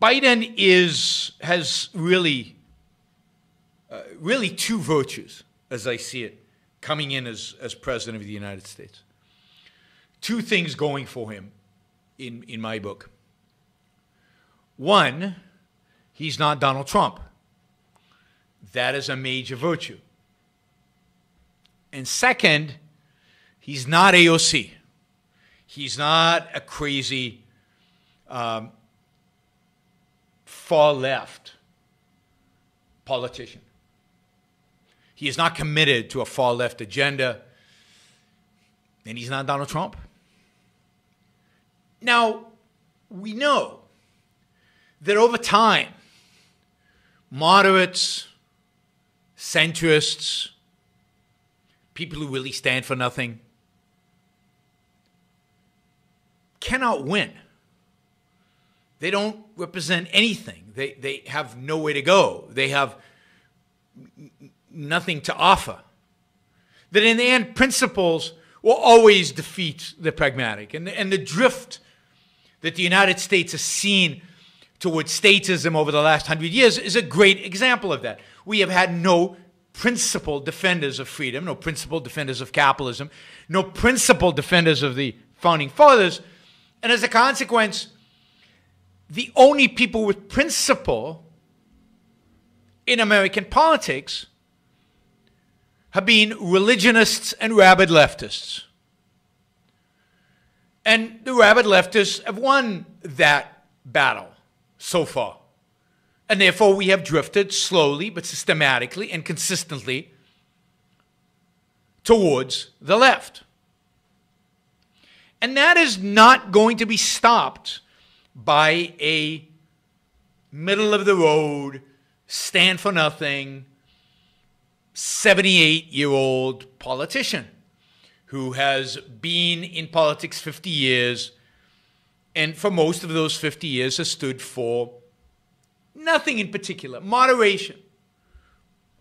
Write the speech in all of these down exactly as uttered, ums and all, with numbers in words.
Biden is, has really, uh, really two virtues, as I see it, coming in as, as president of the United States. Two things going for him in, in my book. One, he's not Donald Trump. That is a major virtue. And second, he's not A O C. He's not a crazy um, far-left politician. He is not committed to a far-left agenda, and he's not Donald Trump. Now, we know that over time, moderates, centrists, people who really stand for nothing, cannot win. They don't represent anything. They, they have nowhere to go. They have nothing to offer. That in the end, principles will always defeat the pragmatic. And the, and the drift that the United States has seen towards statism over the last hundred years is a great example of that. We have had no principled defenders of freedom, no principled defenders of capitalism, no principled defenders of the founding fathers, and as a consequence, the only people with principle in American politics have been religionists and rabid leftists. And the rabid leftists have won that battle so far. And therefore, we have drifted slowly but systematically and consistently towards the left. And that is not going to be stopped by a middle-of-the-road, stand-for-nothing, seventy-eight-year-old politician who has been in politics fifty years and for most of those fifty years has stood for nothing in particular. Moderation.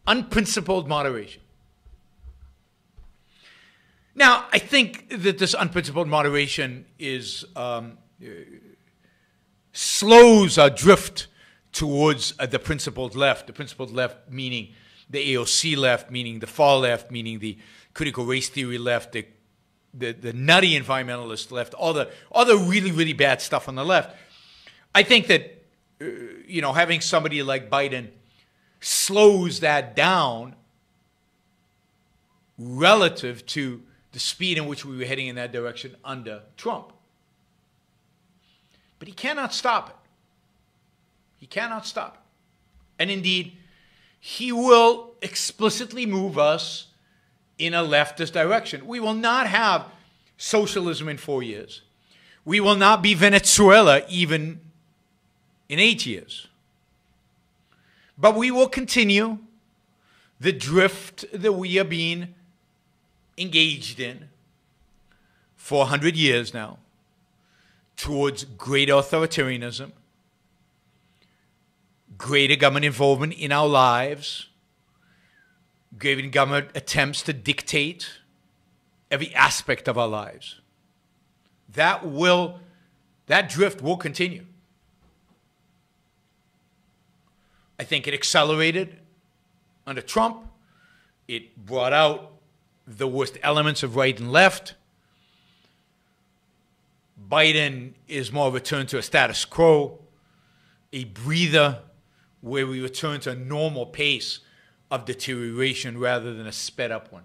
Unprincipled moderation. Now, I think that this unprincipled moderation is um, uh, slows our drift towards uh, the principled left. The principled left meaning the A O C left, meaning the far left, meaning the critical race theory left, the, the, the nutty environmentalist left, all the, all the really, really bad stuff on the left. I think that you know, having somebody like Biden slows that down relative to the speed in which we were heading in that direction under Trump. But he cannot stop it. He cannot stop it. And indeed, he will explicitly move us in a leftist direction. We will not have socialism in four years. We will not be Venezuela even in eight years. But we will continue the drift that we are being engaged in for a hundred years now towards great authoritarianism, greater government involvement in our lives, greater government attempts to dictate every aspect of our lives. That will, that drift will continue. I think it accelerated under Trump. It brought out the worst elements of right and left. Biden is more of a return to a status quo, a breather where we return to a normal pace of deterioration rather than a sped up one.